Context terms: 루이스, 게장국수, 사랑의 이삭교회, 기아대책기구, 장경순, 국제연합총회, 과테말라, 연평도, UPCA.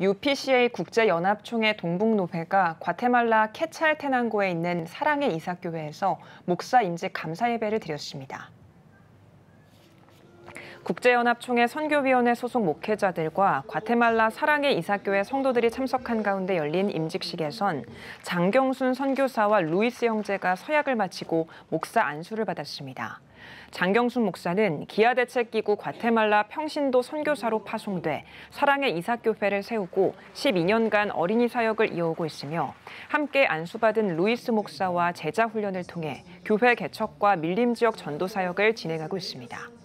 UPCA 국제연합총회 동북노회가 과테말라 케찰테난고에 있는 사랑의 이삭교회에서 목사 임직 감사 예배를 드렸습니다. 국제연합총회 선교위원회 소속 목회자들과 과테말라 사랑의 이삭교회 성도들이 참석한 가운데 열린 임직식에선 장경순 선교사와 루이스 형제가 서약을 마치고 목사 안수를 받았습니다. 장경순 목사는 기아대책기구 과테말라 평신도 선교사로 파송돼 사랑의 이삭교회를 세우고 12년간 어린이 사역을 이어오고 있으며 함께 안수받은 루이스 목사와 제자 훈련을 통해 교회 개척과 밀림 지역 전도 사역을 진행하고 있습니다.